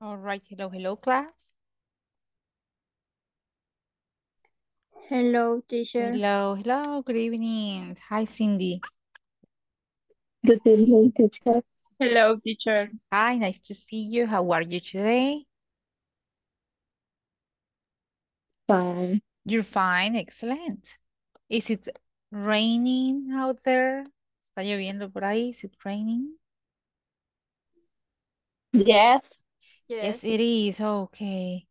All right, hello, hello, class. Hello, teacher. Hello, hello, good evening. Hi, Cindy. Good evening, teacher. Hello, teacher. Hi, nice to see you. How are you today? Fine. You're fine, excellent. Is it raining out there? ¿Está lloviendo por ahí? Is it raining? Yes. Yes, it is. Okay.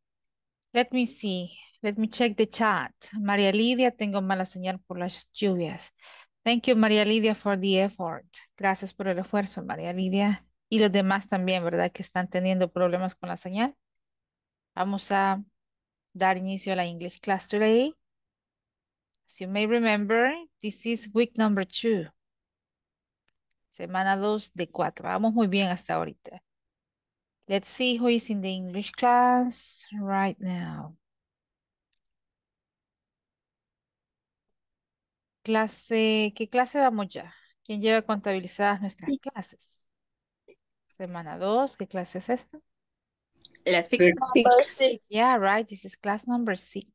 Let me see. Let me check the chat. María Lidia, tengo mala señal por las lluvias. Thank you, María Lidia, for the effort. Gracias por el esfuerzo, María Lidia. Y los demás también, ¿verdad? Que están teniendo problemas con la señal. Vamos a dar inicio a la English class today. As you may remember, this is week number 2. Semana 2 de 4. Vamos muy bien hasta ahorita. Let's see who is in the English class right now. Clase, ¿qué clase vamos ya? ¿Quién lleva contabilizadas nuestras clases? Semana 2, ¿qué clase es esta? La 6. Yeah, right, this is class number 6.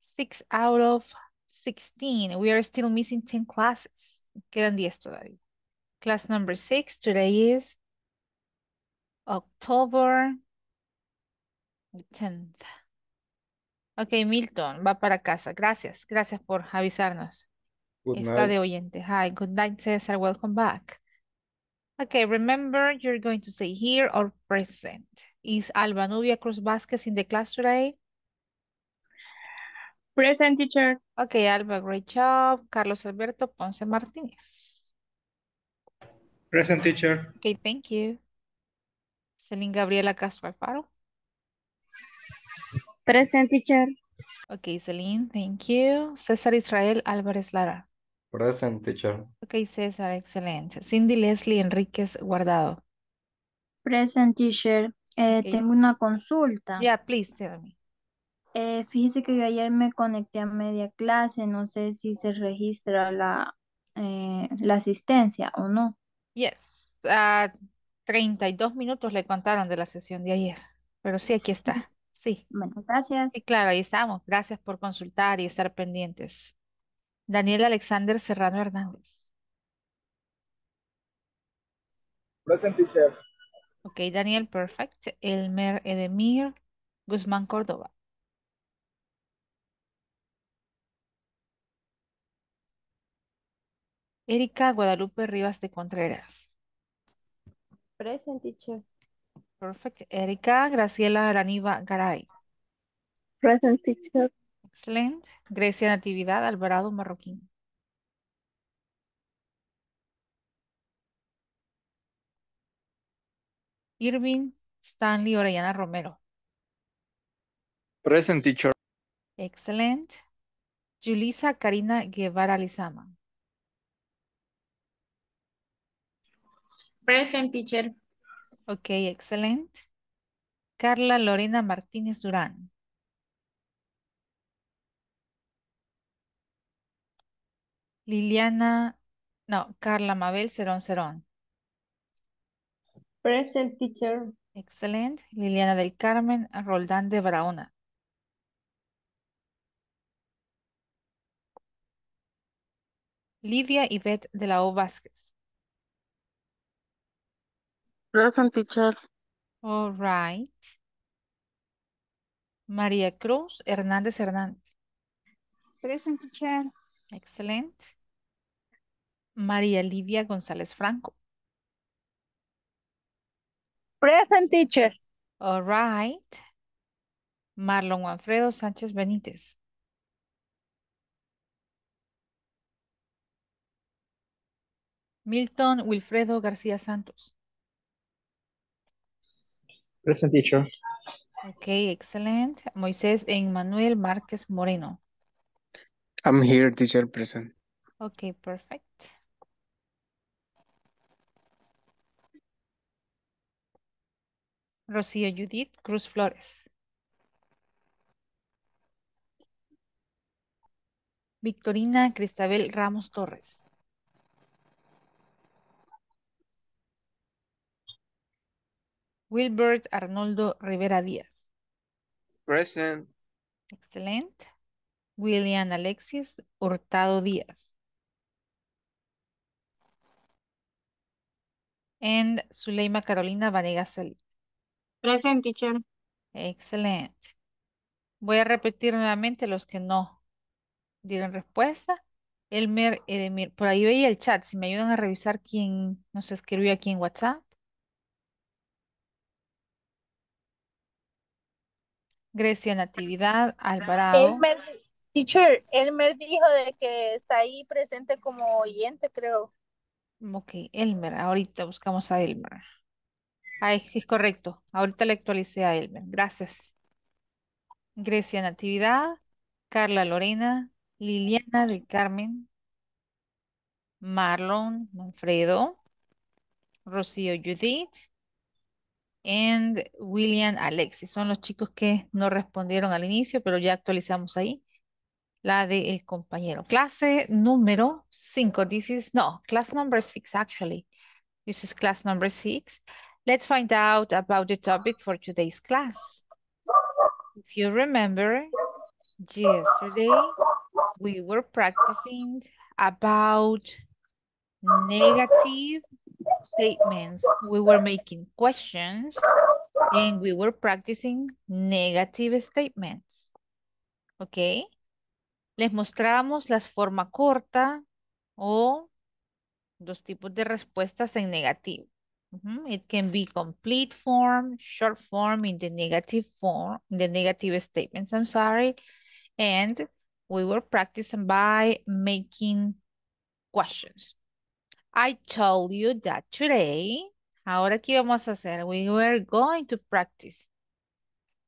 6 out of 16. We are still missing 10 classes. Quedan 10 todavía. Class number 6 today is October 10th. Ok, Milton, va para casa. Gracias. Gracias por avisarnos. Good Está night. De oyente. Hi, good night, César. Welcome back. Okay, remember, you're going to say here or present. Is Alba Nubia Cruz Vázquez in the class today? Present, teacher. Okay, Alba, great job. Carlos Alberto Ponce Martínez. Present, teacher. Okay, thank you. Céline Gabriela Castro Alfaro. Present, teacher. Okay, Celine, thank you. César Israel Álvarez Lara. Present, teacher. Okay, César, excellent. Cindy Leslie Enríquez Guardado. Present, teacher. Okay. Tengo una consulta. Yeah, please tell me. Fíjese que yo ayer me conecté a media clase. No sé si se registra la asistencia o no. Yes. 32 minutos le contaron de la sesión de ayer, pero sí, aquí está. Sí. Bueno, gracias. Sí, claro, ahí estamos. Gracias por consultar y estar pendientes. Daniel Alexander Serrano Hernández. Present, teacher. Ok, Daniel, perfect. Elmer Edemir Guzmán Córdoba. Erika Guadalupe Rivas de Contreras. Present, teacher. Perfect. Erika Graciela Araniva Garay. Present, teacher. Excellent. Grecia Natividad Alvarado Marroquín. Irving Stanley Orellana Romero. Present, teacher. Excellent. Julissa Karina Guevara Lizama. Present, teacher. Okay, excellent. Carla Lorena Martínez Durán. Carla Mabel Cerón Cerón. Present, teacher. Excellent. Liliana del Carmen Roldán de Barahona. Lidia Yvette de la O. Vázquez. Present, teacher. All right. María Cruz Hernández Hernández. Present, teacher. Excellent. María Lidia González Franco. Present, teacher. All right. Marlon Juanfredo Sánchez Benítez. Milton Wilfredo García Santos. Present, teacher. Okay, excellent. Moisés Emanuel Márquez Moreno. I'm here, teacher, present. Okay, perfect. Rocío Judith Cruz Flores. Victorina Cristabel Ramos Torres. Wilbert Arnoldo Rivera Díaz. Present. Excellent. William Alexis Hurtado Díaz. And Suleyma Carolina Vanegas Salit. Present, teacher. Excellent. Voy a repetir nuevamente los que no dieron respuesta. Elmer Edemir, por ahí veía el chat, si me ayudan a revisar quién nos escribió aquí en WhatsApp. Grecia Natividad Alvarado. Elmer, teacher, Elmer dijo de que está ahí presente como oyente, creo. Ok, Elmer, ahorita buscamos a Elmer. Ah, es correcto, ahorita le actualicé a Elmer, gracias. Grecia Natividad, Carla Lorena, Liliana del Carmen, Marlon Juanfredo, Rocío Judith, and William Alexis. Son los chicos que no respondieron al inicio, pero ya actualizamos ahí la del compañero. Clase número 5. This is, no, class number 6 actually. This is class number 6. Let's find out about the topic for today's class. If you remember, yesterday we were practicing about negative statements. We were making questions and we were practicing negative statements. Okay. Les mostrábamos la forma corta o dos tipos de respuestas en negativo. It can be complete form, short form, in the negative form, the negative statements, I'm sorry. And we were practicing by making questions. I told you that today, ahora que vamos a hacer, we were going to practice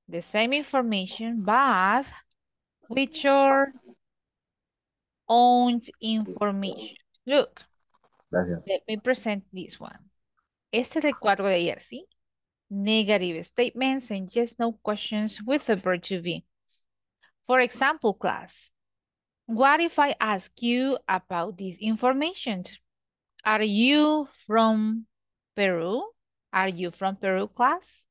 the same information, but with your own information. Look, gracias. Let me present this one. Este es el cuadro de ayer, ¿sí? Negative statements and just no questions with the verb to be. For example, class, what if I ask you about this information? Are you from Peru? Are you from Peru, class?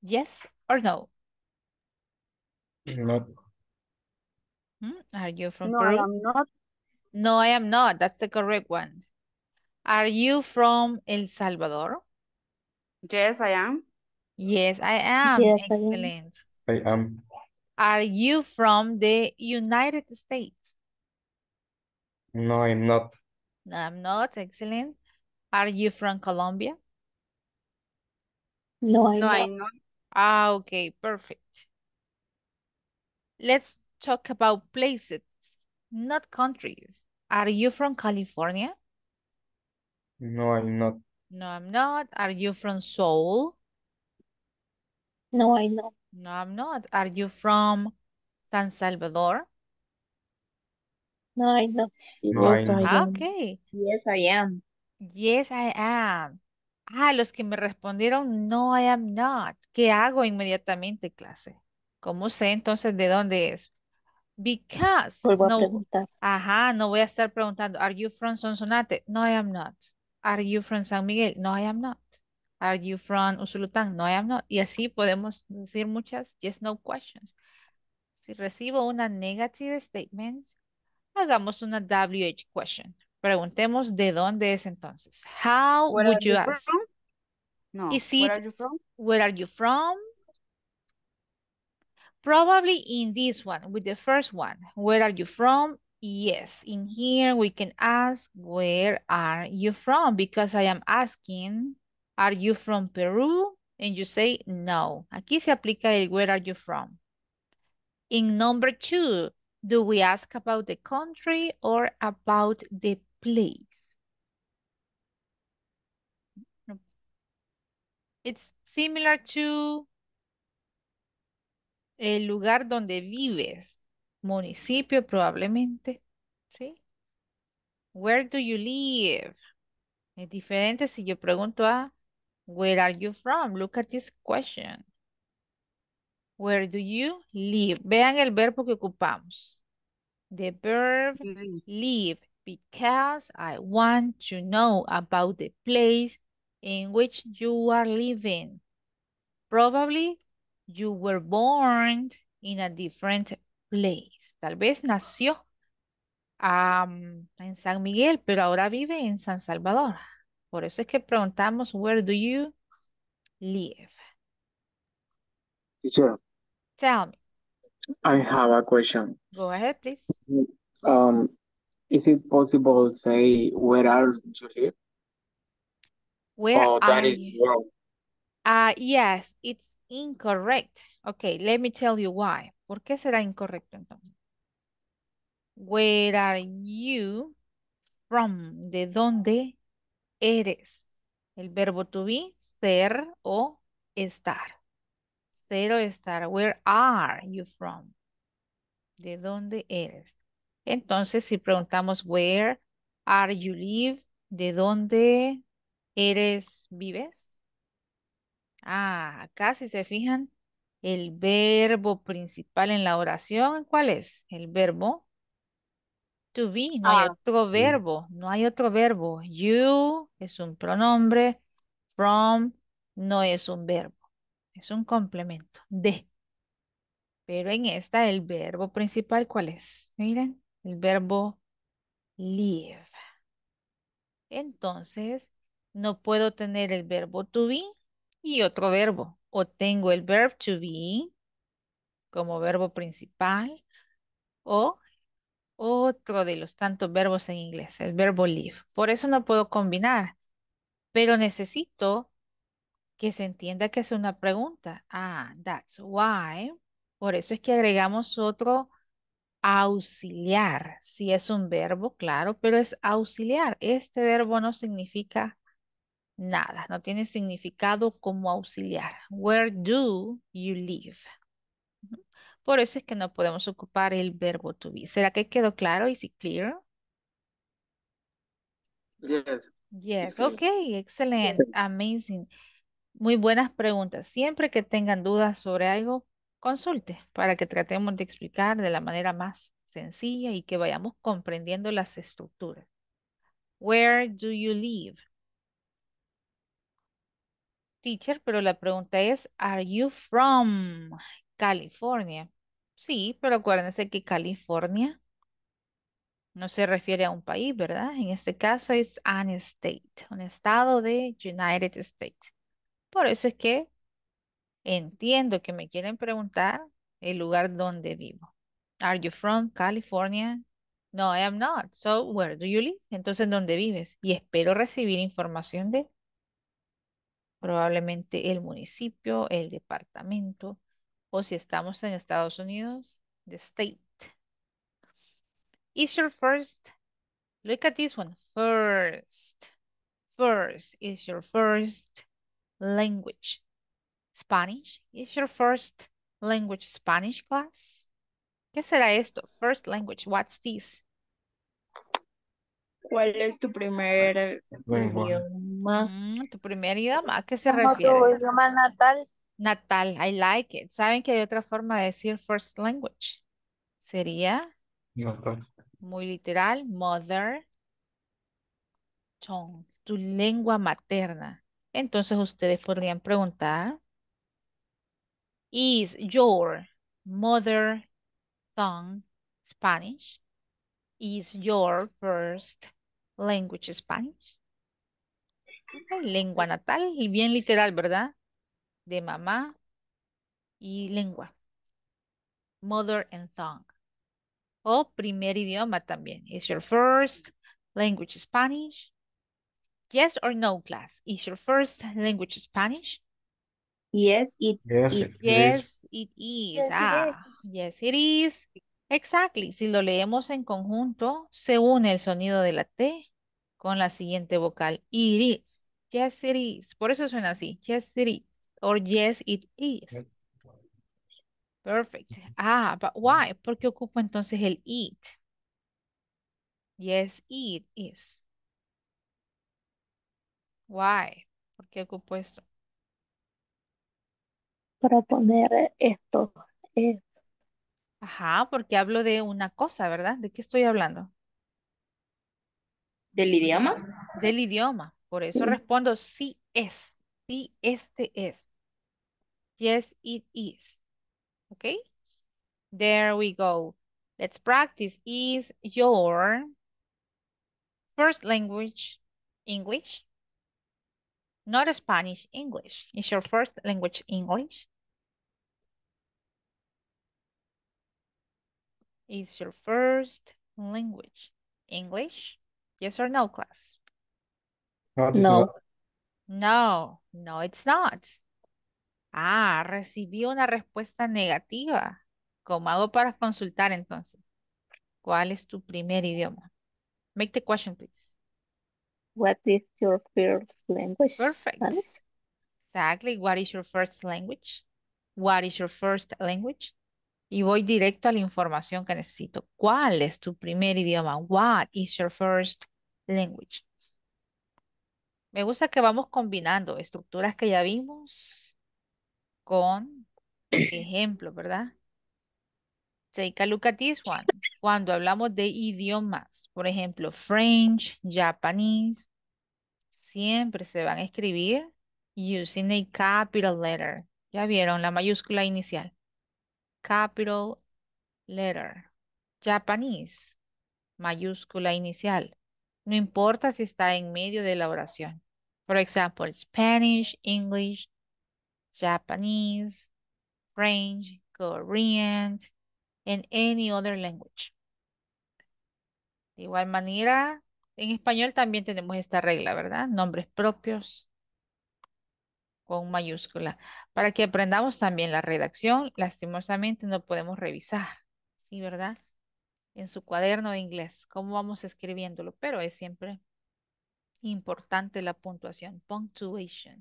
Yes or no? No. Are you from Peru? No, I am not. No, I am not. That's the correct one. Are you from El Salvador? Yes, I am. Yes, I am. Yes, excellent. I am. Are you from the United States? No, I'm not. No, I'm not. Excellent. Are you from Colombia? No, I'm not. I'm not. Ah, okay, perfect. Let's talk about places, not countries. Are you from California? No, I'm not. No, I'm not. Are you from Seoul? No, I'm not. No, I'm not. Are you from San Salvador? No, I'm not. No, yes, I am. Okay. Yes, I am. Yes, I am. Ah, los que me respondieron, no, I am not. ¿Qué hago inmediatamente, clase? ¿Cómo sé entonces de dónde es? Because. Vuelvo a preguntar. Ajá, no voy a estar preguntando, are you from Sonsonate? No, I am not. Are you from San Miguel? No, I am not. Are you from Usulután? No, I am not. Y así podemos decir muchas yes, no questions. Si recibo una negative statement, hagamos una WH question. Preguntemos de dónde es entonces. How where would you ask? No. Is it, where are you from? Where are you from? Probably in this one, with the first one. Where are you from? Yes, in here we can ask, where are you from? Because I am asking, are you from Peru? And you say, no. Aquí se aplica el where are you from. In number 2, do we ask about the country or about the place? It's similar to el lugar donde vives. Municipio probablemente, ¿sí? Where do you live? Es diferente si yo pregunto a where are you from? Look at this question. Where do you live? Vean el verbo que ocupamos. The verb live, because I want to know about the place in which you are living. Probably you were born in a different place. Tal vez nació en San Miguel, pero ahora vive en San Salvador. Por eso es que preguntamos, where do you live? Teacher, tell me. I have a question. Go ahead, please. Is it possible to say, where are you live? Where oh, that are is you? Wrong. Yes, it's incorrect. Okay, let me tell you why. ¿Por qué será incorrecto entonces? Where are you from? ¿De dónde eres? El verbo to be, ser o estar. Ser o estar. Where are you from? ¿De dónde eres? Entonces, si preguntamos where are you live, ¿de dónde eres, vives? Ah, acá si se fijan, el verbo principal en la oración, ¿cuál es? El verbo to be, no hay otro verbo, no hay otro verbo. You es un pronombre, from no es un verbo, es un complemento, de. Pero en esta el verbo principal, ¿cuál es? Miren, el verbo live. Entonces, no puedo tener el verbo to be y otro verbo. O tengo el verbo to be como verbo principal o otro de los tantos verbos en inglés, el verbo live. Por eso no puedo combinar, pero necesito que se entienda que es una pregunta. Ah, that's why. Por eso es que agregamos otro auxiliar. Si es un verbo, claro, pero es auxiliar. Este verbo no significa nada, no tiene significado como auxiliar. Where do you live? Por eso es que no podemos ocupar el verbo to be. ¿Será que quedó claro? ¿Is it clear? Yes. Yes, ok, excellent, yes. Amazing. Muy buenas preguntas. Siempre que tengan dudas sobre algo, consulte para que tratemos de explicar de la manera más sencilla y que vayamos comprendiendo las estructuras. Where do you live? Teacher, pero la pregunta es, ¿are you from California? Sí, pero acuérdense que California no se refiere a un país, ¿verdad? En este caso es an state, un estado de United States. Por eso es que entiendo que me quieren preguntar el lugar donde vivo. ¿Are you from California? No, I am not. So, where do you live? Entonces, ¿dónde vives? Y espero recibir información de probablemente el municipio, el departamento, o si estamos en Estados Unidos, the state. Is your first, look at this one, first is your first language. Spanish, is your first language Spanish class? ¿Qué será esto? First language, what's this? ¿Cuál es tu primer idioma? ¿Tu primer idioma? ¿A qué se refiere? ¿Tu idioma natal? Natal, I like it. ¿Saben que hay otra forma de decir first language? Sería muy literal, mother tongue, tu lengua materna. Entonces ustedes podrían preguntar, ¿is your mother tongue Spanish? ¿Is your first language Spanish? Lengua natal y bien literal, ¿verdad? De mamá y lengua. Mother and tongue. O primer idioma también. ¿Is your first language Spanish? Yes or no, class? ¿Is your first language Spanish? Yes, it is. Yes, ah, yes, it is. Exactly. Si lo leemos en conjunto, se une el sonido de la T con la siguiente vocal. It is. Yes, it is. Por eso suena así. Yes, it is. Or yes, it is. Perfect. Ah, but why? ¿Por qué ocupo entonces el it? Yes, it is. Why? ¿Por qué ocupo esto? Para poner esto. Ajá, porque hablo de una cosa, ¿verdad? ¿De qué estoy hablando? ¿Del idioma? Del idioma. Por eso respondo sí, es. Sí, este es. Yes, it is. Okay? There we go. Let's practice. Is your first language English? Not Spanish, English. Is your first language English? Is your first language English? Yes or no, class? No. No, it's not. Ah, recibí una respuesta negativa. ¿Cómo hago para consultar entonces? ¿Cuál es tu primer idioma? Make the question, please. What is your first language? Perfect. Spanish? Exactly. What is your first language? What is your first language? Y voy directo a la información que necesito. ¿Cuál es tu primer idioma? What is your first language? Me gusta que vamos combinando estructuras que ya vimos con ejemplos, ¿verdad? Take a look at this one. Cuando hablamos de idiomas, por ejemplo, French, Japanese, siempre se van a escribir using a capital letter. Ya vieron la mayúscula inicial. Capital letter. Japanese, mayúscula inicial. No importa si está en medio de la oración. Por ejemplo, Spanish, English, Japanese, French, Korean, and any other language. De igual manera, en español también tenemos esta regla, ¿verdad? Nombres propios con mayúscula. Para que aprendamos también la redacción, lastimosamente no podemos revisar, ¿sí, verdad? En su cuaderno de inglés, cómo vamos escribiéndolo, pero es siempre importante la puntuación, punctuation.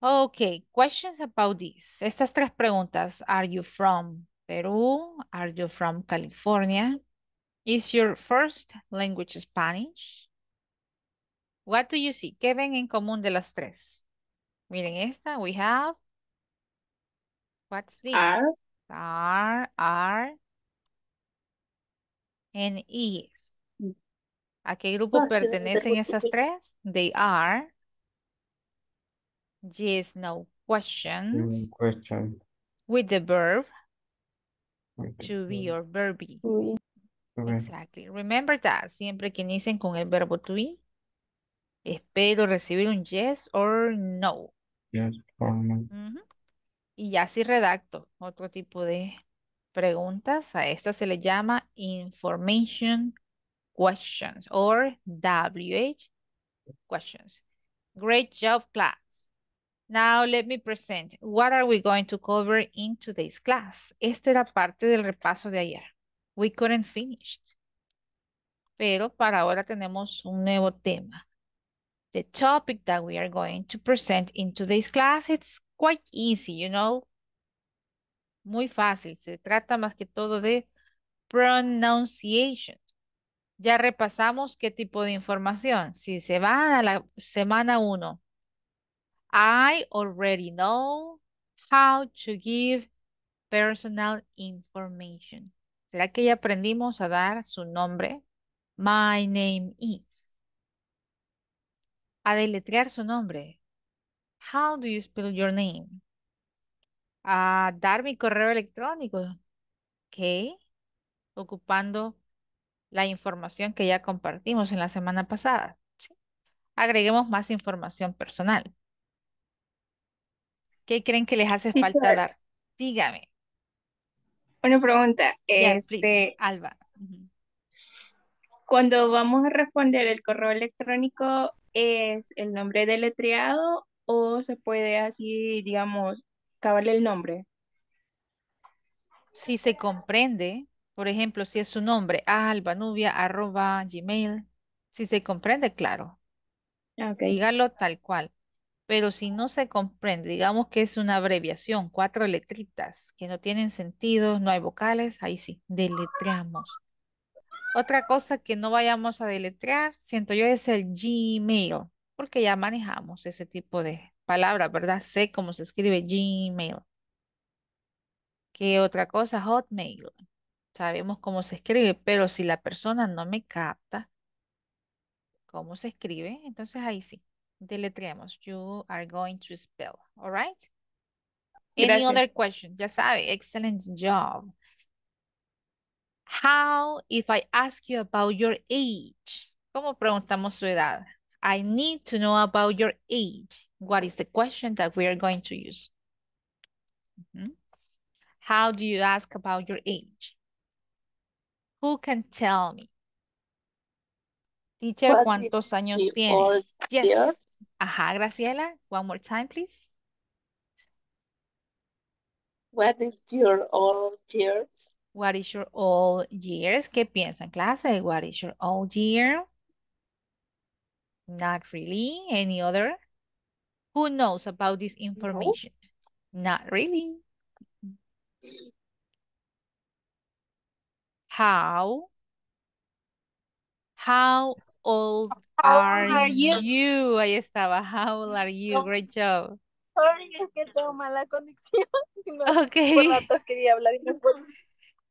Okay, questions about this. Estas tres preguntas. Are you from Peru? Are you from California? Is your first language Spanish? What do you see? ¿Qué ven en común de las tres? Miren esta. We have. What's this? Are. And is. ¿A qué grupo pertenecen esas tres? They are. Yes, no questions. Question. With the verb to be or verbi. Exactly. Remember that. Siempre que inicien con el verbo to be, espero recibir un yes or no. Yes or no. Y ya si redacto otro tipo de preguntas, a esta se le llama information questions or WH questions. Great job, class. Now, let me present. What are we going to cover in today's class? Esta era parte del repaso de ayer. We couldn't finish. Pero para ahora tenemos un nuevo tema. The topic that we are going to present in today's class, it's quite easy, you know. Muy fácil. Se trata más que todo de pronunciation. Ya repasamos qué tipo de información. Si se van a la semana 1. I already know how to give personal information. ¿Será que ya aprendimos a dar su nombre? My name is. A deletrear su nombre. How do you spell your name? A dar mi correo electrónico. Ok. Ocupando la información que ya compartimos en la semana pasada. ¿Sí? Agreguemos más información personal. ¿Qué creen que les hace falta dar? Dígame. Una pregunta. Yeah, please, Alba. Cuando vamos a responder el correo electrónico, ¿es el nombre deletreado o se puede así, digamos, cavarle el nombre? Si se comprende, por ejemplo, si es su nombre, albanubia@gmail, si se comprende, claro. Okay. Dígalo tal cual. Pero si no se comprende, digamos que es una abreviación, 4 letritas que no tienen sentido, no hay vocales, ahí sí, deletreamos. Otra cosa que no vayamos a deletrear, siento yo, es el Gmail, porque ya manejamos ese tipo de palabras, ¿verdad? Sé cómo se escribe Gmail. ¿Qué otra cosa? Hotmail. Sabemos cómo se escribe, pero si la persona no me capta cómo se escribe, entonces ahí sí. deletreamos. You are going to spell. All right? Gracias. Any other question? Ya sabe. Excellent job. How if I ask you about your age? ¿Cómo preguntamos su edad? I need to know about your age. What is the question that we are going to use? Mm-hmm. How do you ask about your age? Who can tell me? Teacher, ¿cuántos años tienes? Yes. Years? Ajá, Graciela. One more time, please. What is your old years? What is your old years? ¿Qué piensan, clase? What is your old year? Not really. Any other? Who knows about this information? No. Not really. How old are you? Ahí estaba. How old are you? Great job. Sorry, es que tengo mala conexión. No, okay. Por rato quería hablar y no puedo.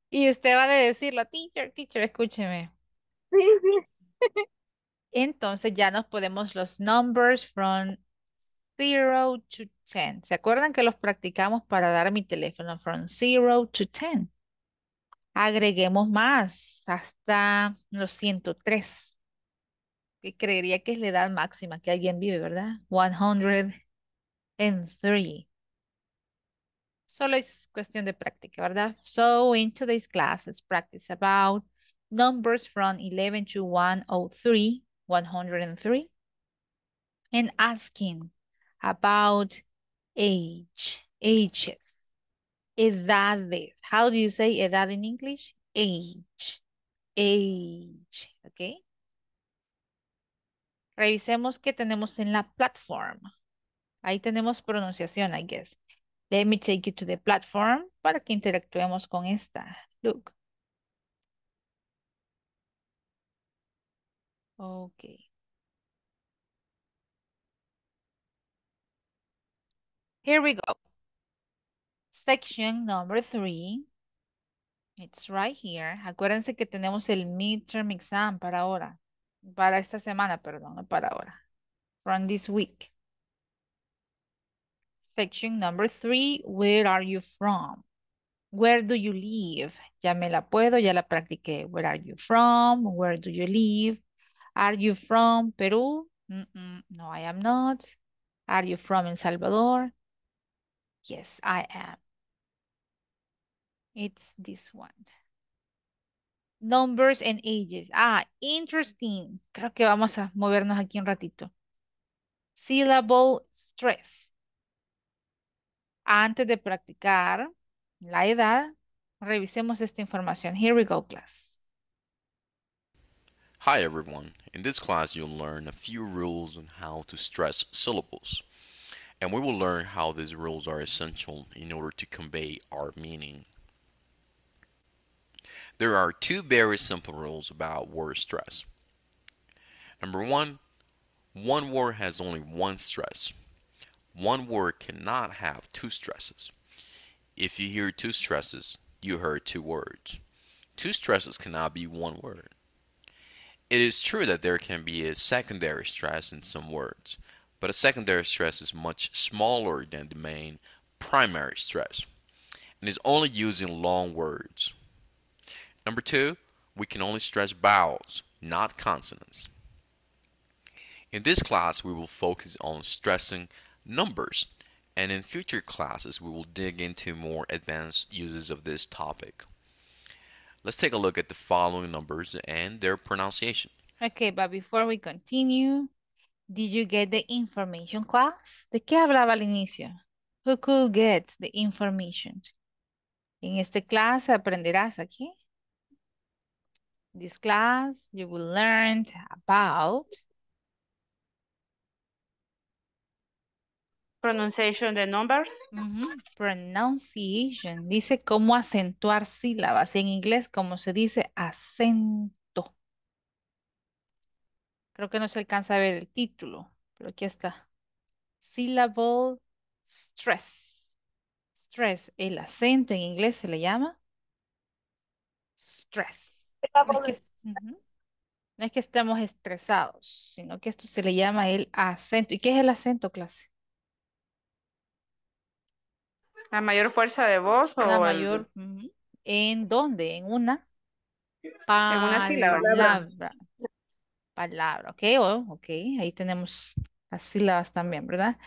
Y usted va a decirlo, teacher, escúcheme. Sí. Entonces ya nos podemos los numbers from 0 to 10. ¿Se acuerdan que los practicamos para dar mi teléfono? From 0 to 10. Agreguemos más hasta los 103. Que creería que es la edad máxima que alguien vive, ¿verdad? 103. Solo es cuestión de práctica, ¿verdad? So, in today's class, let's practice about numbers from 11 to 103, and asking about ages, edades. How do you say edad in English? Age, okay? Revisemos qué tenemos en la plataforma. Ahí tenemos pronunciación, I guess. Let me take you to the platform para que interactuemos con esta. Look. Okay. Here we go. Section number 3. It's right here. Acuérdense que tenemos el midterm exam para ahora. Para esta semana, perdón, no para ahora. From this week. Section number 3, where are you from? Where do you live? Ya me la puedo, ya la practiqué. Where are you from? Where do you live? Are you from Peru? No, I am not. Are you from El Salvador? Yes, I am. It's this one. Numbers and ages. Ah, interesting. Creo que vamos a movernos aquí un ratito. Syllable stress. Antes de practicar la edad, revisemos esta información. Here we go, class. Hi, everyone. In this class, you'll learn a few rules on how to stress syllables. And we will learn how these rules are essential in order to convey our meaning. There are two very simple rules about word stress. Number one, one word has only one stress. One word cannot have two stresses. If you hear two stresses, you heard two words. Two stresses cannot be one word. It is true that there can be a secondary stress in some words, but a secondary stress is much smaller than the main primary stress and is only used in long words. Number two, we can only stress vowels, not consonants. In this class, we will focus on stressing numbers, and in future classes we will dig into more advanced uses of this topic. Let's take a look at the following numbers and their pronunciation. Okay, but before we continue, did you get the information, class? ¿De qué hablaba al inicio? Who could get the information? En esta clase aprenderás aquí. This class you will learn about pronunciation de numbers. Pronunciation. Dice cómo acentuar sílabas. En inglés, ¿cómo se dice? Acento. Creo que no se alcanza a ver el título, pero aquí está. Syllable stress. Stress. El acento en inglés se le llama stress. No es que estemos estresados, sino que esto se le llama el acento. ¿Y qué es el acento, clase? ¿La mayor fuerza de voz o la mayor? El... ¿En dónde? En una palabra. En una sílaba. Palabra, ok, ahí tenemos las sílabas también, ¿verdad?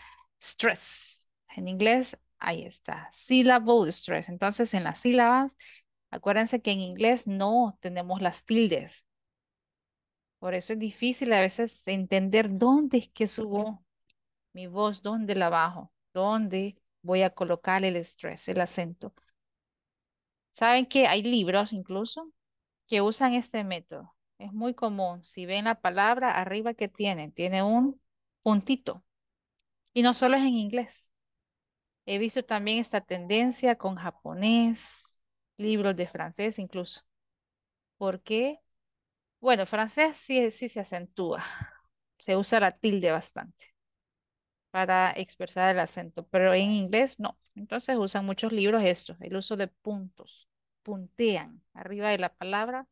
Stress, en inglés, ahí está, syllable stress. Entonces, en las sílabas, acuérdense que en inglés no tenemos las tildes. Por eso es difícil a veces entender dónde es que subo mi voz, dónde la bajo, dónde voy a colocar el estrés, el acento. ¿Saben que hay libros incluso que usan este método? Es muy común. Si ven la palabra, arriba que tiene un puntito. Y no solo es en inglés. He visto también esta tendencia con japonés, libros de francés incluso. ¿Por qué? Bueno, francés sí se acentúa. Se usa la tilde bastante para expresar el acento, pero en inglés no. Entonces usan muchos libros esto, el uso de puntos. Puntean arriba de la palabra,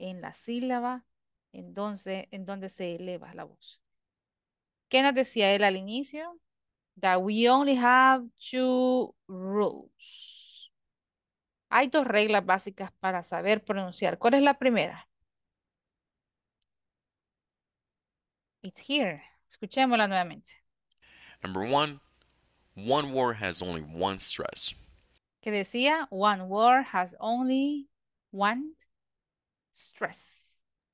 en la sílaba, en donde se eleva la voz. ¿Qué nos decía él al inicio? That we only have two rules. Hay dos reglas básicas para saber pronunciar. ¿Cuál es la primera? It's here. Escuchémosla nuevamente. Number one, one word has only one stress. Que decía, one word has only one stress.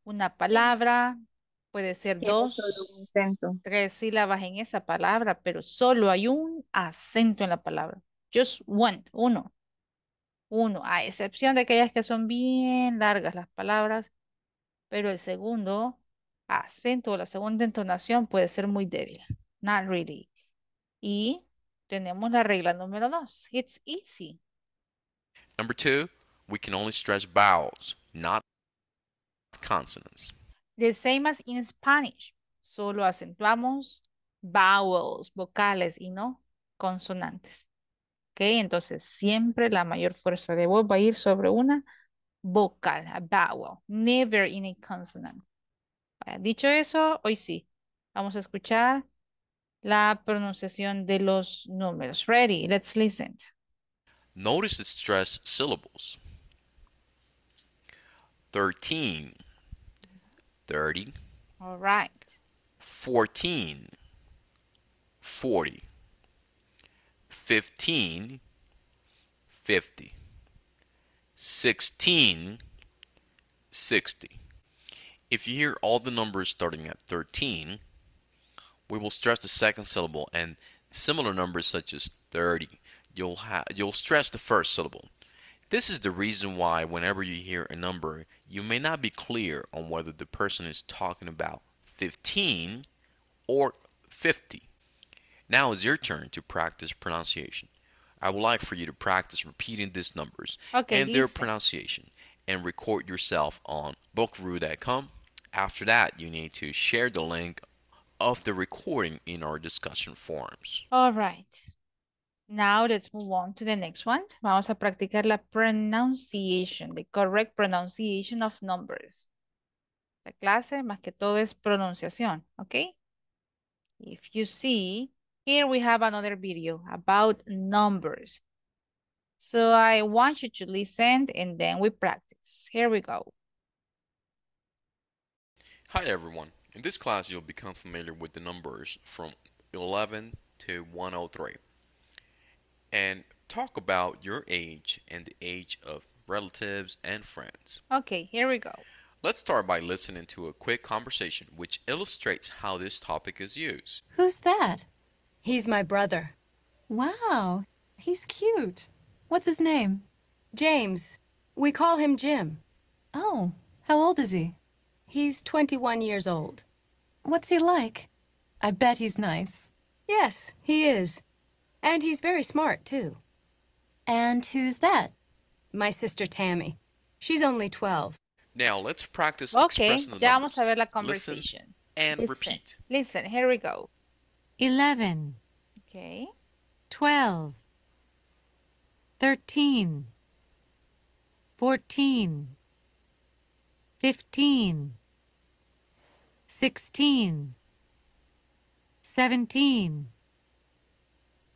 Una palabra, puede ser dos, tres sílabas en esa palabra, pero solo hay un acento en la palabra. Just one, uno. Uno, a excepción de aquellas que son bien largas las palabras, pero el segundo acento o la segunda entonación puede ser muy débil. Not really. Y tenemos la regla número 2. It's easy. Number 2, we can only stress vowels, not consonants. The same as in Spanish. Solo acentuamos vowels, vocales y no consonantes. Ok, entonces siempre la mayor fuerza de voz va a ir sobre una vocal, a vowel. Never in a consonant. Dicho eso, hoy sí. Vamos a escuchar la pronunciación de los números. Ready, let's listen. Notice the stressed syllables. 13, 30. All right. 14, 40. 15, 50. 16, 60. If you hear all the numbers starting at 13, we will stress the second syllable, and similar numbers such as 30, you'll stress the first syllable. This is the reason why whenever you hear a number, you may not be clear on whether the person is talking about 15 or 50. Now it's your turn to practice pronunciation. I would like for you to practice repeating these numbers and their pronunciation and record yourself on bookroo.com. After that, you need to share the link of the recording in our discussion forums. All right. Now let's move on to the next one. Vamos a practicar la pronunciation, the correct pronunciation of numbers. La clase más que todo es pronunciación, okay? If you see, here we have another video about numbers. So I want you to listen and then we practice. Here we go. Hi everyone. In this class, you'll become familiar with the numbers from 11 to 103 and talk about your age and the age of relatives and friends. Okay, here we go. Let's start by listening to a quick conversation which illustrates how this topic is used. Who's that? He's my brother. Wow, he's cute. What's his name? James. We call him Jim. Oh, how old is he? He's 21 years old. What's he like? I bet he's nice. Yes, he is. And he's very smart, too. And who's that? My sister Tammy. She's only 12. Now, let's practice expressing the numbers. Vamos a ver la conversation. Listen and repeat. Listen, here we go. 11. Okay. 12. 13. 14. 15. 16, 17,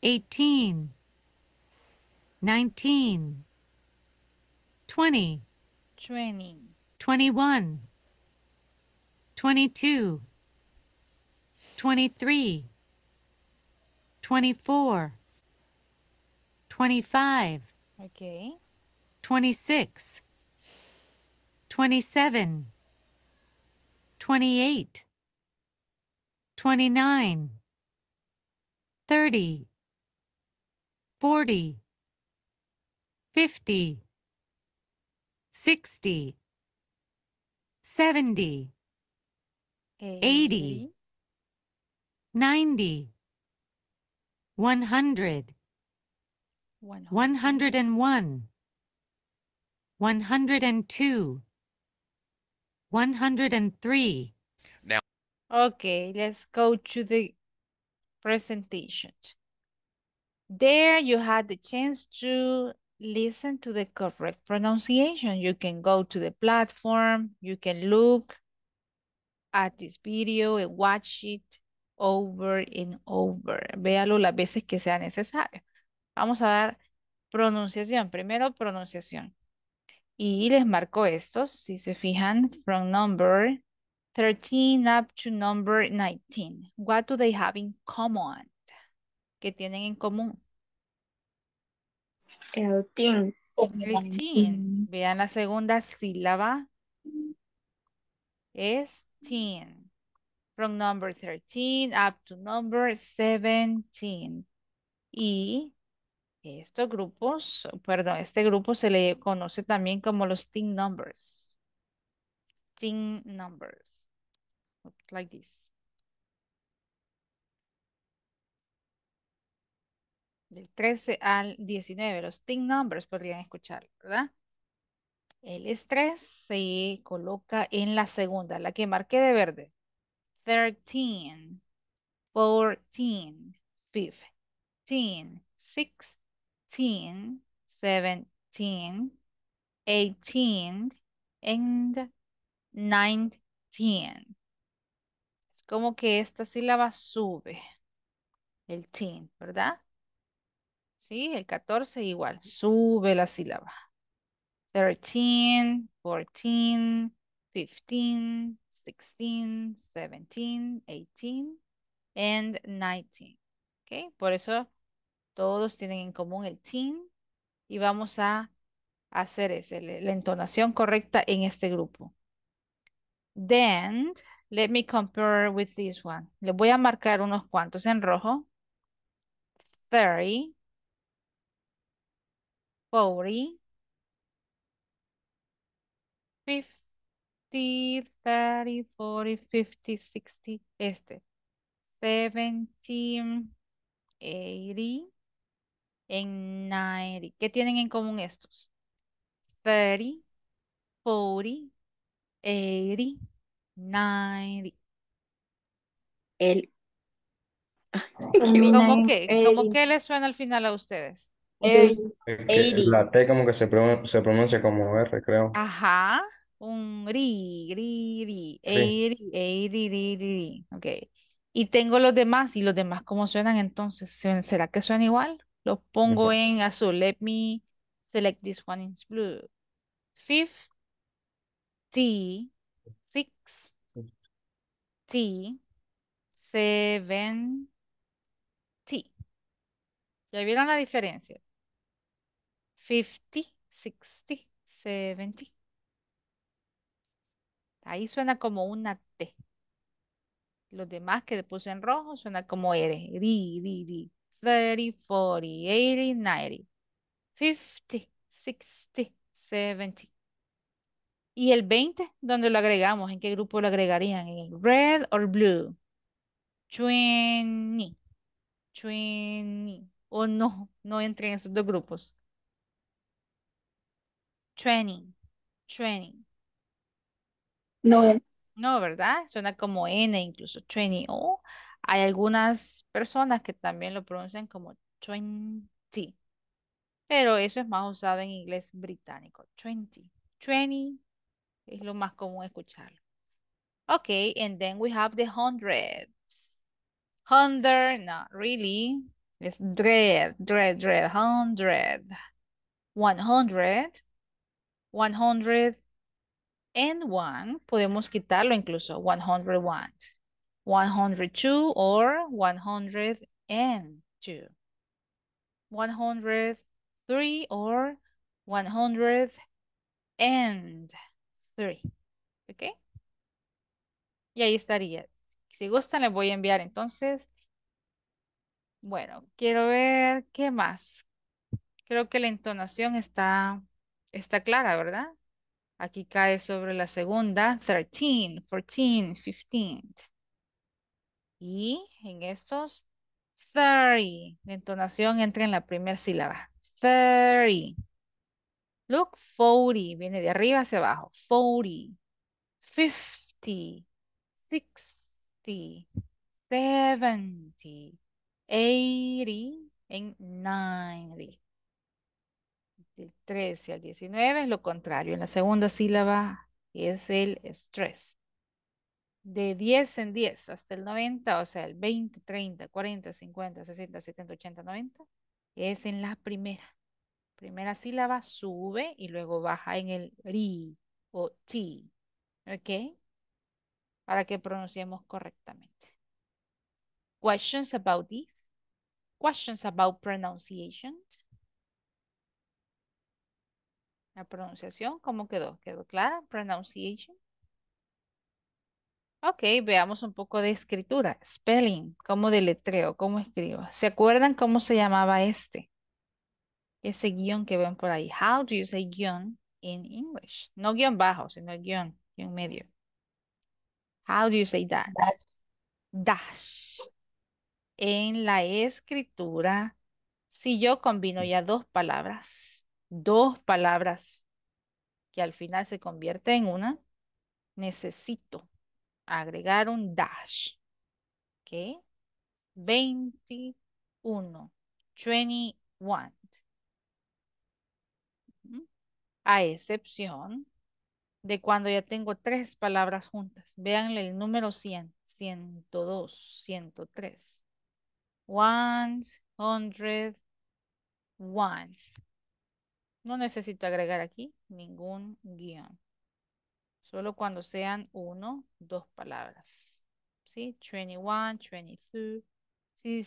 18, 19, 20, 21, 22, 23, 24, 25, 26, 27, 28, 29, 30, 40, 50, 60, 70, 80, 90, 100, 101, 102, 103. Now, okay, let's go to the presentation. There you had the chance to listen to the correct pronunciation. You can go to the platform, you can look at this video and watch it over and over. Véalo las veces que sea necesario. Vamos a dar pronunciación. Primero, pronunciación. Y les marco estos, si se fijan, from number 13 up to number 19. What do they have in common? ¿Qué tienen en común? 13. 13. Vean la segunda sílaba. Es 10. From number 13 up to number 17. Y... estos grupos, perdón, este grupo se le conoce también como los teen numbers. Teen numbers. Like this. Del 13 al 19, los teen numbers podrían escuchar, ¿verdad? El estrés se coloca en la segunda, la que marqué de verde. 13, 14, 15, 6, 10, 17, 18, and 19. Es como que esta sílaba sube. El 10, ¿verdad? Sí, el 14 igual. Sube la sílaba. 13, 14, 15, 16, 17, 18, and 19. ¿Ok? Por eso... todos tienen en común el teen y vamos a hacer ese, la entonación correcta en este grupo. Then, let me compare with this one. Les voy a marcar unos cuantos en rojo. 30, 40, 50, 30, 40, 50, 60, este. 70, 80, en 90. ¿Qué tienen en común estos? 30, 40, 80, 90. El... ¿Cómo que les suena al final a ustedes? La T como que se pronuncia como R, creo. Ajá. Un ri, 80, 80, 80, 80. Ok. Y tengo los demás, ¿cómo suenan entonces? ¿Será que suenan igual? Los pongo en azul. Let me select this one in blue. 50, 60, 70. ¿Ya vieron la diferencia? 50, 60, 70. Ahí suena como una T. Los demás que puse en rojo suena como R. Ri. 30, 40, 80, 90, 50, 60, 70. ¿Y el 20? ¿Dónde lo agregamos? ¿En qué grupo lo agregarían? ¿En el red o blue? 20. O no, no entren en esos dos grupos. 20. No. No, ¿verdad? Suena como N incluso, 20. Oh, hay algunas personas que también lo pronuncian como 20. Pero eso es más usado en inglés británico, 20. 20 es lo más común escucharlo. Okay, and then we have the hundreds. Hundred, not really. It's dread, hundred. 100, 101. Podemos quitarlo incluso. 101, 102 or 102. 103 or 103. ¿Ok? Y ahí estaría. Si gustan, les voy a enviar entonces. Bueno, quiero ver qué más. Creo que la entonación está clara, ¿verdad? Aquí cae sobre la segunda. 13, 14, 15. Y en estos, 30. La entonación entra en la primera sílaba. 30. Look, 40. Viene de arriba hacia abajo. 40. 50. 60. 70. 80 and 90. Del 13 al 19 es lo contrario. En la segunda sílaba es el stress. De 10 en 10 hasta el 90, o sea, el 20, 30, 40, 50, 60, 70, 80, 90, es en la primera sílaba, sube y luego baja en el ri o ti. ¿Ok? Para que pronunciemos correctamente. Questions about this? Questions about pronunciation? La pronunciación, ¿cómo quedó? ¿Quedó clara? Pronunciation. Ok, veamos un poco de escritura. Spelling, ¿cómo deletreo? ¿Cómo escribo? ¿Se acuerdan cómo se llamaba este? Ese guión que ven por ahí. How do you say guión in English? No guión bajo, sino guión medio. How do you say that? Dash. En la escritura, si yo combino ya dos palabras que al final se convierte en una, necesito agregar un dash. ¿Ok? 21. 21. A excepción de cuando ya tengo tres palabras juntas. Vean el número 100. 102, 103. 101. No necesito agregar aquí ningún guión. Solo cuando sean dos palabras. ¿Sí? 21, 22. Si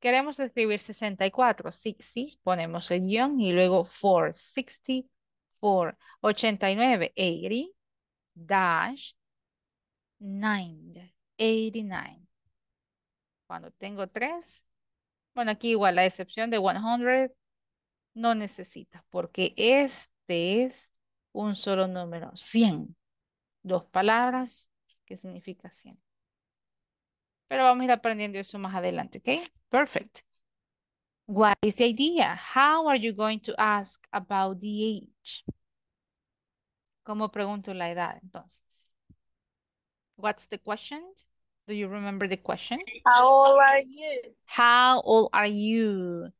queremos escribir 64, 60, ponemos el guión y luego 4, 64. 89, 80, dash, 9, 89. Cuando tengo tres, bueno, aquí igual la excepción de 100 no necesita, porque este es un solo número, 100. Dos palabras que significa 100. Pero vamos a ir aprendiendo eso más adelante, ¿ok? Perfect. What is the idea? How are you going to ask about the age? ¿Cómo pregunto la edad entonces? What's the question? Do you remember the question? How old are you? How old are you?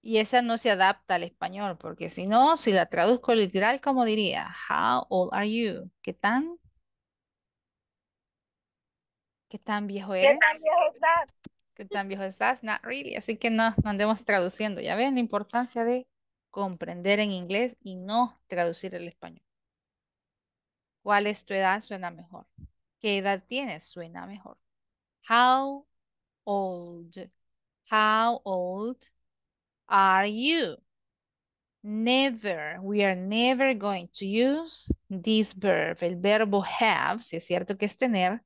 Y esa no se adapta al español, porque si no, si la traduzco literal, ¿cómo diría? How old are you? ¿Qué tan viejo eres? ¿Qué tan viejo estás? Not really. Así que no andemos traduciendo. Ya ven la importancia de comprender en inglés y no traducir el español. ¿Cuál es tu edad? Suena mejor. ¿Qué edad tienes? Suena mejor. How old? How old are you? Never. We are never going to use this verb. El verbo have, sí es cierto que es tener,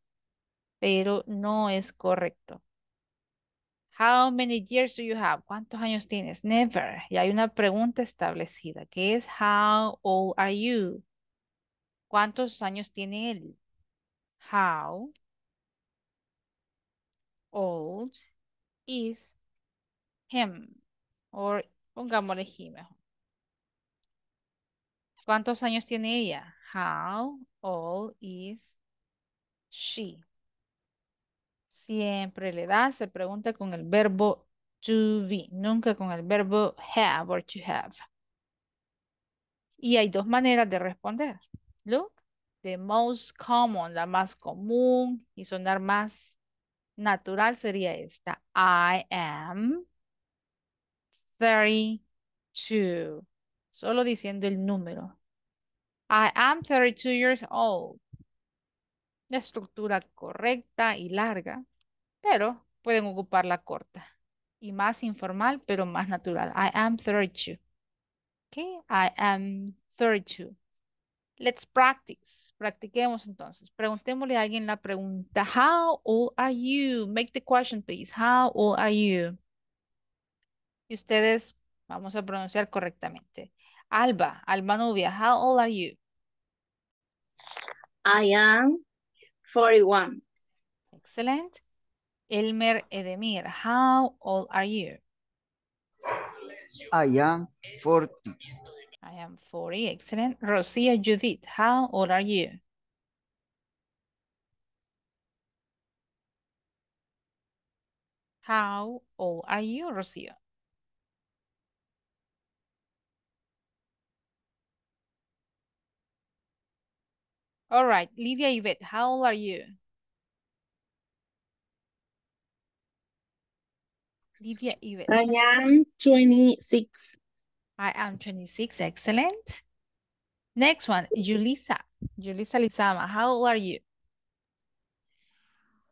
pero no es correcto. How many years do you have? ¿Cuántos años tienes? Never. Y hay una pregunta establecida que es how old are you? ¿Cuántos años tiene él? How old is him? O pongámosle he mejor. ¿Cuántos años tiene ella? How old is she? Siempre la edad se pregunta con el verbo to be, nunca con el verbo have or to have. Y hay dos maneras de responder. Look, The most common, la más común y sonar más natural sería esta. I am 32. Solo diciendo el número. I am 32 years old. La estructura correcta y larga, pero pueden ocupar la corta. Y más informal, pero más natural. I am 32. Okay, I am 32. Let's practice. Practiquemos entonces. Preguntémosle a alguien la pregunta. How old are you? Make the question, please. How old are you? Y ustedes, vamos a pronunciar correctamente. Alba Nubia, how old are you? I am 41. Excellent. Elmer Edemir, how old are you? I am 40. I am 40, excellent. Rocío Judith, how old are you? How old are you, Rocío? All right, Lidia Yvette, how old are you? Lidia Yvette. I am 26. I am 26, excellent. Next one, Julissa. Julissa Lizama, how old are you?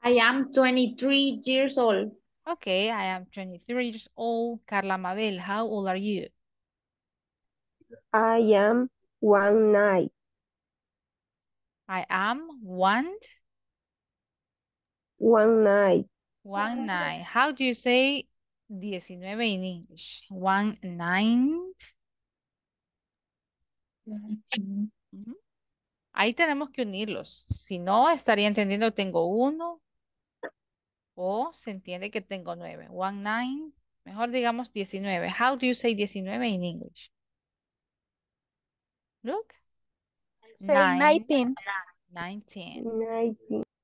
I am 23 years old. Okay, I am 23 years old. Carla Mabel, how old are you? I am 19. I am 19. 19. How do you say 19 in English? 19. Ahí tenemos que unirlos. Si no, estaría entendiendo tengo 1 o se entiende que tengo 9. 19. Mejor digamos 19. How do you say 19 in English? Look. Say 19. 19.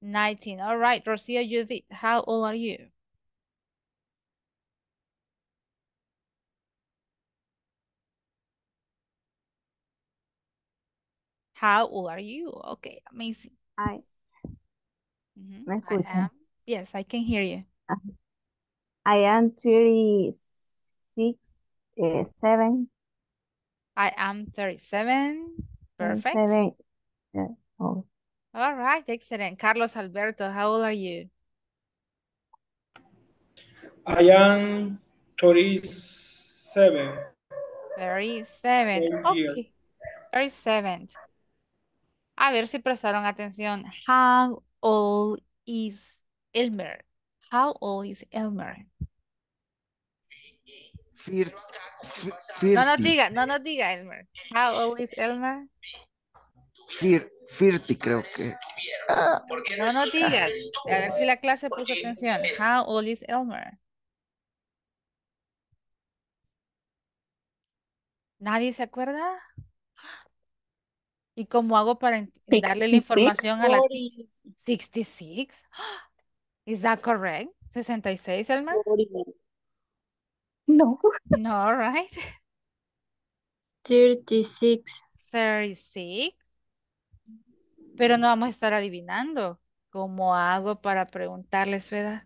19. All right, Rocío Judith, how old are you? How old are you? Okay, amazing. I am. Yes, I can hear you. I am 37. I am 37. Perfect. 37. Oh. All right, excellent. Carlos Alberto, how old are you? I am 37. 37. Okay. 37. A ver si prestaron atención. How old is Elmer? How old is Elmer? 50. No nos diga Elmer. How old is Elmer? 50 creo que. No nos digas. A ver si la clase puso atención. How old is Elmer? ¿Nadie se acuerda? ¿Y cómo hago para darle la información a la 66? Is that correct? 66, Elmer? No. No, right? 36. 36. Pero no vamos a estar adivinando. ¿Cómo hago para preguntarle su edad?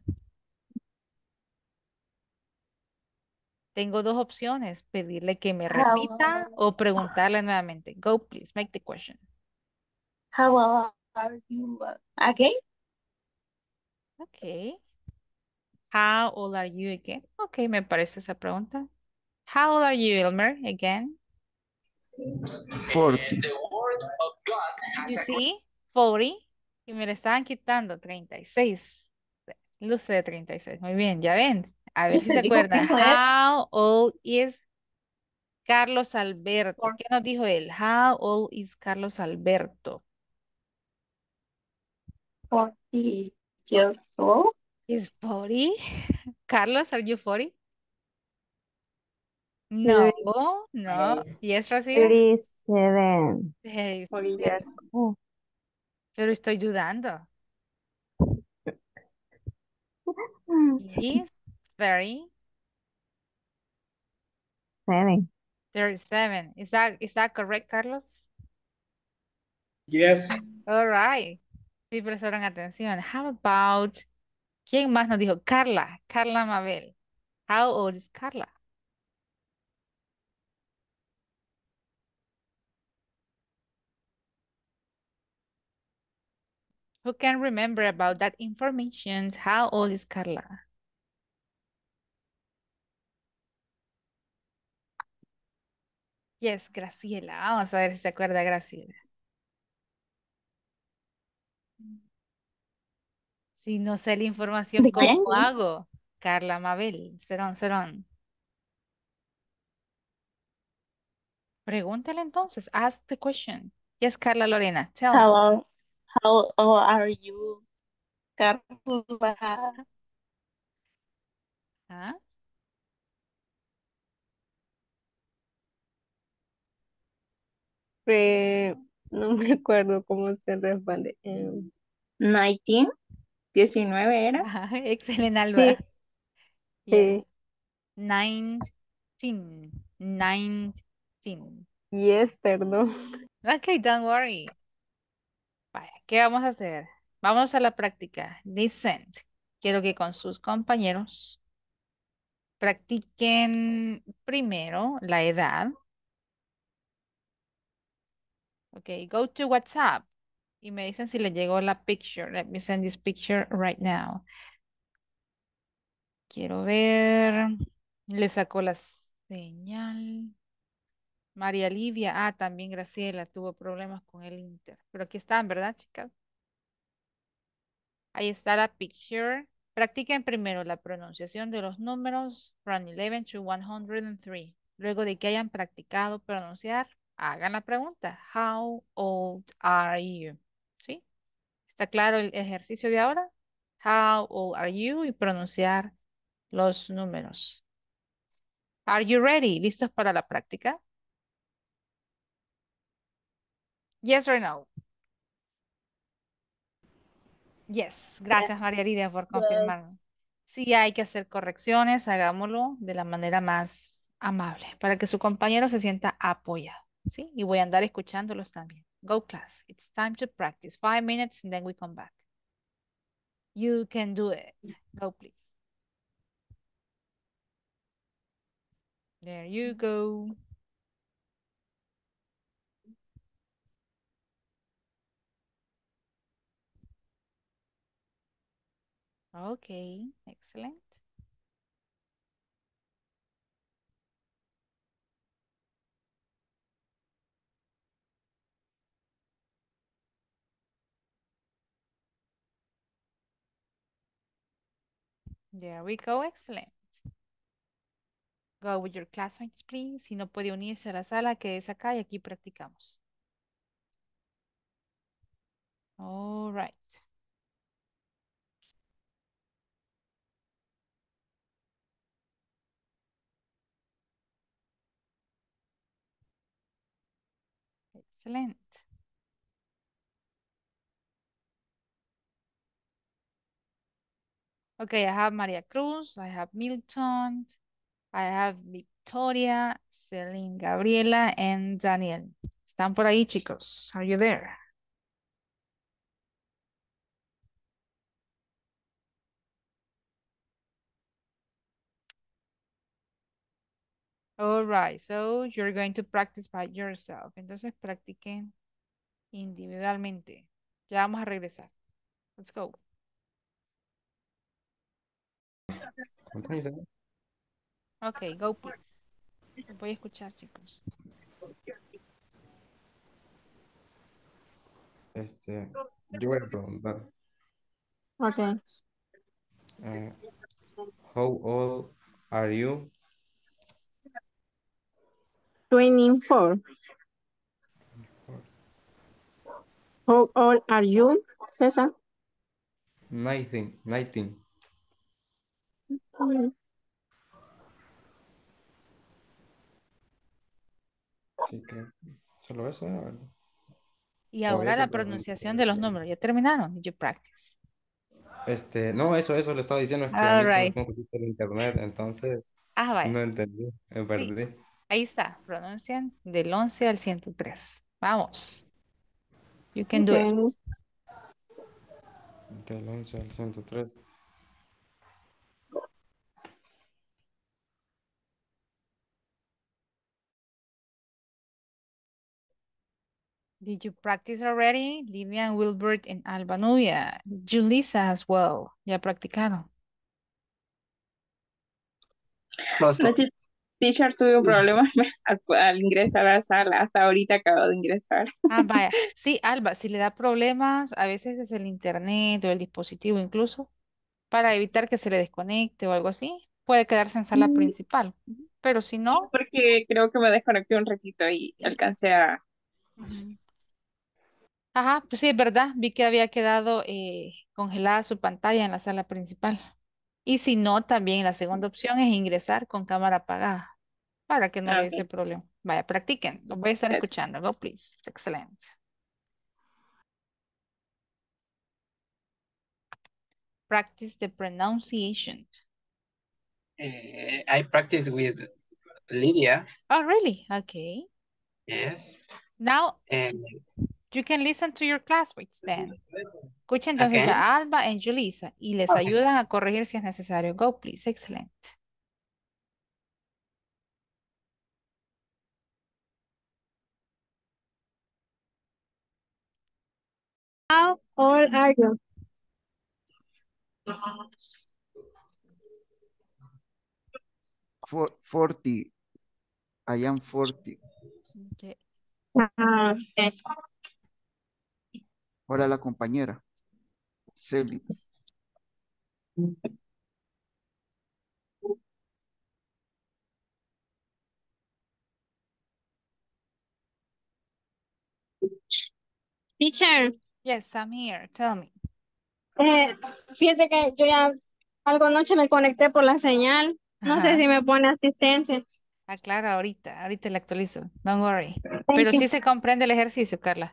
Tengo dos opciones. Pedirle que me repita o preguntarle nuevamente. Go, please. Make the question. How old are you? Again? Okay. How old are you again? Okay, me parece esa pregunta. How old are you, Elmer? Again? 40. You see, 40, y me le estaban quitando 36, luce de 36, muy bien, ya ven, a ver si se acuerdan. How old is Carlos Alberto? ¿Qué nos dijo él? How old is Carlos Alberto? 40 years old. Is 40? Carlos, are you 40? No, no. Yes, Rosy. 37. 37. Years. Pero estoy dudando. Yes, 30. 37. Is that correct, Carlos? Yes. All right. Sí, prestaron atención. How about, ¿quién más nos dijo? Carla. Carla Mabel. How old is Carla? Who can remember about that information? How old is Carla? Yes, Graciela. Vamos a ver si se acuerda Graciela. Si no sé la información, ¿cómo hago? Carla Mabel, Cerón, Cerón. Pregúntale entonces. Ask the question. Yes, Carla Lorena. Tell me. How old are you, Carla? Huh? No me acuerdo cómo se responde. 19, 19 era. Ajá, excelente, Alba. Sí. Yes. 19. Yes, perdón. Okay, don't worry. ¿Qué vamos a hacer? Vamos a la práctica. Listen. Quiero que con sus compañeros practiquen primero la edad. Ok, go to WhatsApp. Y me dicen si les llegó la picture. Let me send this picture right now. Quiero ver. Le sacó la señal. María Lidia, también Graciela tuvo problemas con el Inter. Pero aquí están, ¿verdad, chicas? Ahí está la picture. Practiquen primero la pronunciación de los números from 11 to 103. Luego de que hayan practicado pronunciar, hagan la pregunta. How old are you? ¿Sí? ¿Está claro el ejercicio de ahora? How old are you? Y pronunciar los números. Are you ready? ¿Listos para la práctica? Yes or no? Yes. Gracias, María Lidia, por confirmarnos. Si hay que hacer correcciones, hagámoslo de la manera más amable para que su compañero se sienta apoyado, ¿sí? Y voy a andar escuchándolos también. Go, class. It's time to practice. 5 minutes and then we come back. You can do it. Go, please. There you go. Okay, excellent. There we go, excellent. Go with your classmates, please. Si no puede unirse a la sala, que es acá y aquí practicamos. All right. Excellent. Okay, I have Maria Cruz, I have Milton, I have Victoria, Céline Gabriela, and Daniel. ¿Están por ahí, chicos? Are you there? All right, so you're going to practice by yourself. Entonces, practiquen individualmente. Ya vamos a regresar. Let's go. Okay, go please. Voy a escuchar, chicos. Yo voy a preguntar. Okay. How old are you? 24. How old are you, César? 19. Sí, que solo eso, ¿verdad? Y ahora la pronunciación de los números. ¿Ya terminaron? Did you practice? No, eso le estaba diciendo. Es que a mí se me fue el internet, entonces vale. No entendí, me perdí. Sí. Ahí está, pronuncian del 11 al 103. Vamos. You can do it. Del 11 al 103. Did you practice already? Lidia, Wilbert, and Alba Nubia. Julissa as well. ¿Ya practicaron? Teacher, tuve un problema al ingresar a la sala. Hasta ahorita acabo de ingresar. Ah, vaya. Sí, Alba, si le da problemas, a veces es el internet o el dispositivo incluso, para evitar que se le desconecte o algo así. Puede quedarse en sala principal, pero si no... Porque creo que me desconecté un ratito y alcancé a... Ajá, pues sí, es verdad. Vi que había quedado congelada su pantalla en la sala principal. Y si no, también la segunda opción es ingresar con cámara apagada para que no le dé ese problema. Vaya, practiquen. Los voy a estar escuchando. Go, please. Excelente. Practice the pronunciation. I practice with Lidia. Oh, really? Okay. Yes. Now, you can listen to your classmates then. Escuchen entonces a Alba y Julissa y les ayudan a corregir si es necesario. Go, please. Excellent. How old are you? For 40. I am 40. Okay. Hola la compañera. Céline. Teacher. Yes, I'm here. Tell me. Fíjese que yo ya algo noche me conecté por la señal. No sé si me pone asistencia. Ah, claro, ahorita le actualizo. Don't worry. Pero sí se comprende el ejercicio, Carla.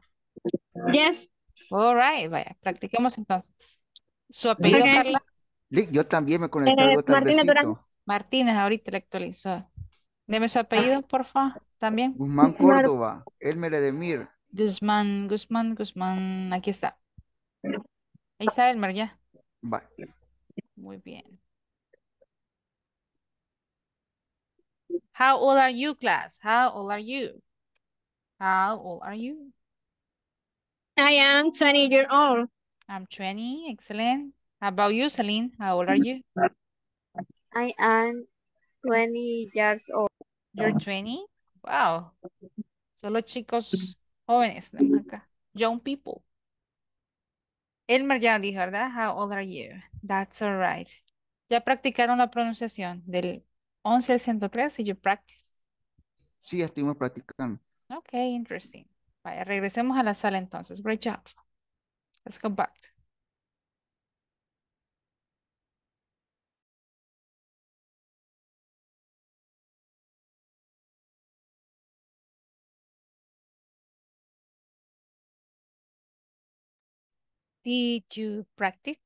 Yes. All right, vaya, practiquemos entonces. ¿Su apellido, Carla? Yo también me conecté algo tardecito. Martínez, ahorita le actualizó. Deme su apellido, porfa, también. Guzmán Córdoba, Elmer Edemir. Guzmán, aquí está. Ahí está Elmer, ya. Vale. Muy bien. How old are you, class? How old are you? How old are you? I am 20 years old. I'm 20. Excellent. How about you, Celine? How old are you? I am 20 years old. You're 20? Wow. Solo chicos jóvenes. Young people. Elmer ya dijo, ¿verdad? How old are you? That's all right. Ya practicaron la pronunciación del 11 al 103. Did you practice? Sí, estuvimos practicando. Okay, interesting. Vaya, regresemos a la sala entonces. Great job. Let's go back. Did you practice?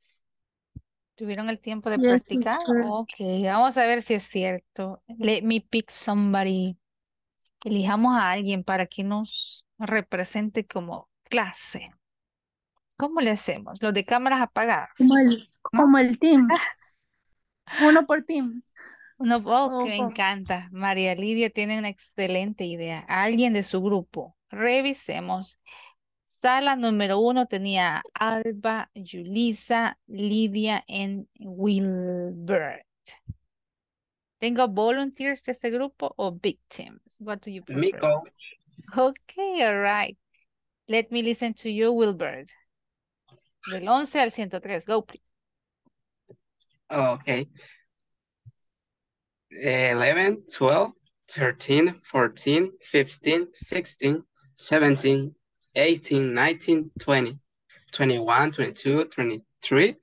¿Tuvieron el tiempo de practicar? Ok, vamos a ver si es cierto. Let me pick somebody. Elijamos a alguien para que nos represente como clase. ¿Cómo le hacemos? Los de cámaras apagadas. Como el team. Uno por team. Uno, oh, que me encanta. María Lidia tiene una excelente idea. Alguien de su grupo. Revisemos. Sala número 1 tenía Alba, Julissa, Lidia y Wilbert. ¿Tengo volunteers de ese grupo o victims? What do you prefer? Mico. Okay, all right. Let me listen to you, Wilbert. Del 11 al 103, go, please. Okay. 11, 12, 13, 14, 15, 16, 17, 18, 19, 20, 21, 22, 23,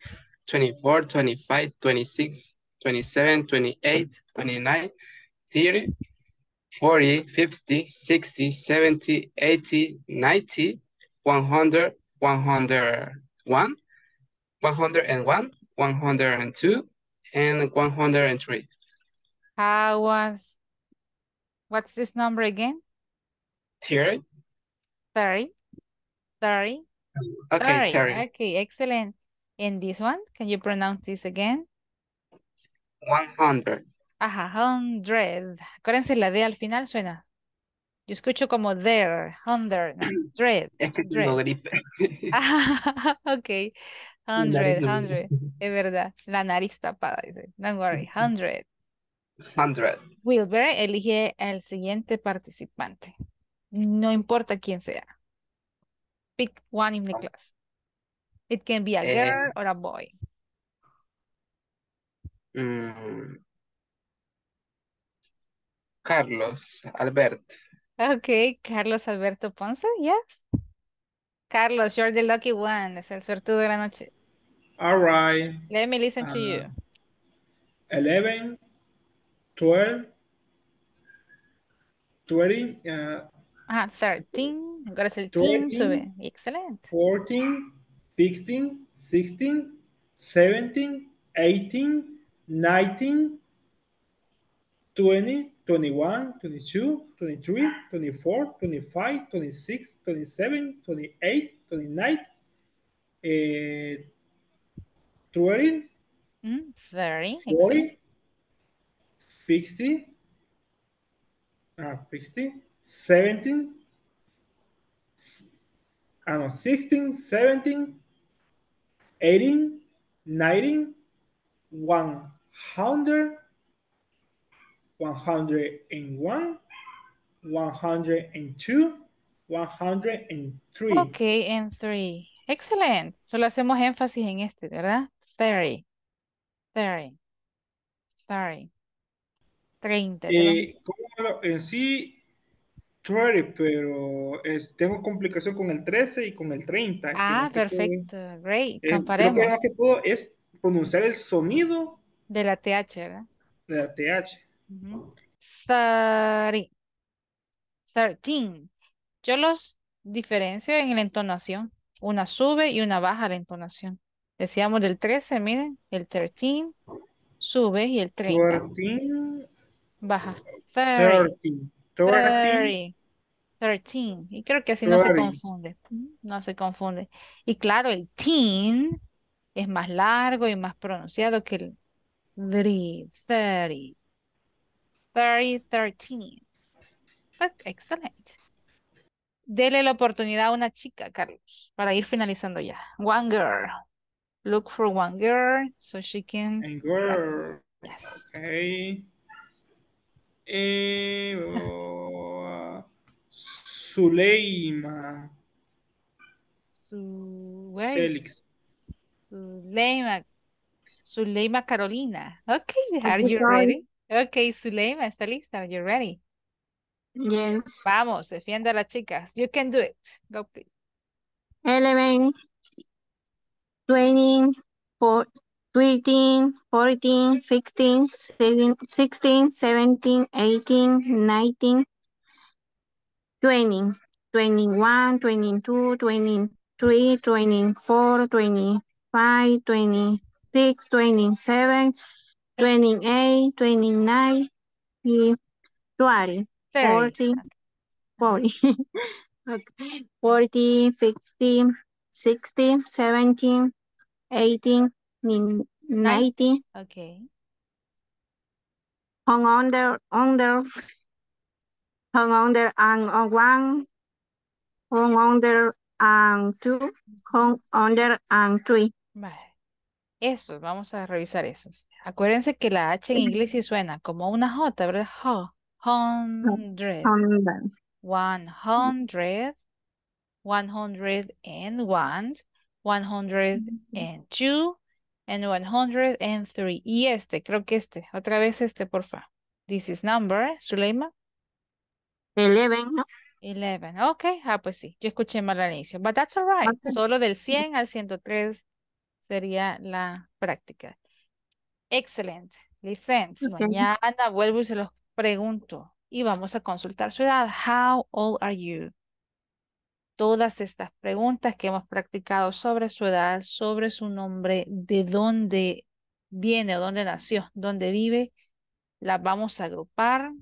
24, 25, 26, 27, 28, 29, 30, 40, 50, 60, 70, 80, 90, 100, 101, 101, 102, and 103. What's this number again? 30. Sorry. Okay, Terry. Okay, excellent. And this one, can you pronounce this again? 100. Ajá, 100. Acuérdense la D al final suena. Yo escucho como there, 100, 100. Es que tengo gripe. Ah, ok, 100, 100. Es verdad, la nariz tapada, dice. Don't worry, 100. 100. Wilbert elige al siguiente participante. No importa quién sea. Pick one in the class. It can be a girl or a boy. Carlos Alberto. Okay, Carlos Alberto Ponce, yes. Carlos, you're the lucky one. Es el suertudo de la noche. All right. Let me listen to you. 11, 12, 20, 13. Ahora es el 13, sube. Excelente. 14, 15, 16, 17, 18, 19, 20, 21, 22, 23, 24, 25, 26, 27, 28, 29, 30, 40, 50, 17, 16, 17, 18, 19, 100, 101, 102, 103. Ok, and 3. Excellent. Solo hacemos énfasis en este, ¿verdad? 30, 30, 30, 30. ¿Cómo en sí? 30, pero tengo complicación con el 13 y con el 30. Ah, perfecto. Todo, great. Comparemos. Creo que más que todo es pronunciar el sonido de la TH, ¿verdad? De la TH. 30. 13. Yo los diferencio en la entonación. Una sube y una baja la entonación. Decíamos del 13, miren, el 13 sube y el 30 13, baja. 30. 13. 30, 13. Y creo que así 30. No se confunde. No se confunde. Y claro, el teen es más largo y más pronunciado que el 30. 30, 13. Excelente. Dele la oportunidad a una chica, Carlos, para ir finalizando ya. One girl. Look for one girl so she can... And girl. Yes. Okay. Suleyma. Suleyma Carolina. Okay, are you ready? Okay, Suleyma, ¿está lista? Are you ready? Yes. Vamos, defienda a las chicas. You can do it. Go, please. 11, 20, 13, 14, 15, 16, 17, 18, 19, 20, 21, 22, 23, 24, 25, 26, 27, 28, 29, 20, 40, 40, 50, 60, 17, 18, 90. Okay. On under and one, on under and two, on under and three. Vale. Eso, vamos a revisar esos. Acuérdense que la H en inglés sí suena como una J, ¿verdad? Ho, 100. 100. 101. 102. And 103. Y creo que otra vez porfa. This is number, Suleyma. 11, ¿no? 11, ok. Ah, pues sí, yo escuché mal al inicio. But that's all right. Okay. Solo del 100 al 103 sería la práctica. Excelente. Listen, okay. Mañana vuelvo y se los pregunto. Y vamos a consultar su edad. How old are you? Todas estas preguntas que hemos practicado sobre su edad, sobre su nombre, de dónde viene, dónde nació, dónde vive, las vamos a agrupar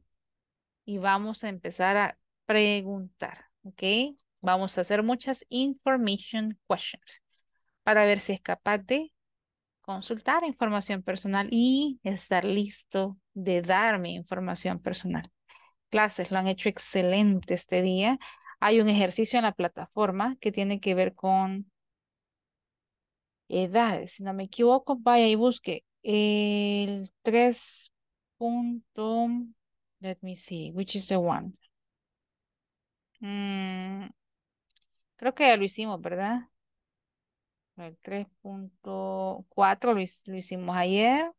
y vamos a empezar a preguntar, ¿ok? Vamos a hacer muchas information questions para ver si es capaz de consultar información personal y estar listo de darme información personal. Clases lo han hecho excelente este día. Hay un ejercicio en la plataforma que tiene que ver con edades. Si no me equivoco, vaya y busque el 3. Let me see, which is the one. Creo que ya lo hicimos, ¿verdad? El 3.4 lo hicimos ayer.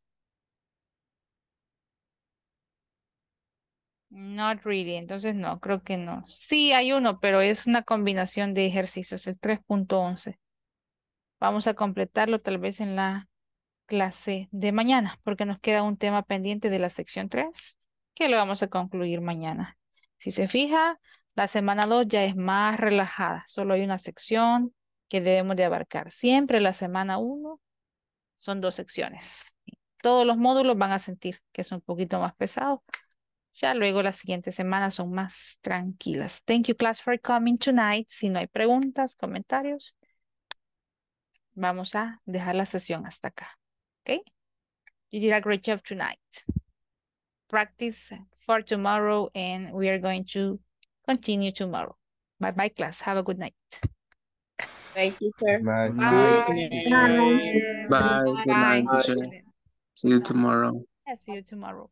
Not really, entonces no, creo que no. Sí, hay uno, pero es una combinación de ejercicios, el 3.11. Vamos a completarlo tal vez en la clase de mañana, porque nos queda un tema pendiente de la sección 3, que lo vamos a concluir mañana. Si se fija, la semana 2 ya es más relajada. Solo hay una sección que debemos de abarcar. Siempre la semana 1 son 2 secciones. Todos los módulos van a sentir que es un poquito más pesado. Ya luego las siguientes semanas son más tranquilas. Thank you class for coming tonight. Si no hay preguntas, comentarios, vamos a dejar la sesión hasta acá. Okay? You did a great job tonight. Practice for tomorrow and we are going to continue tomorrow. Bye-bye, class. Have a good night. Thank you, sir. Bye. Bye. Bye. Bye. Bye. Good night, sir. See you tomorrow. Yeah, see you tomorrow.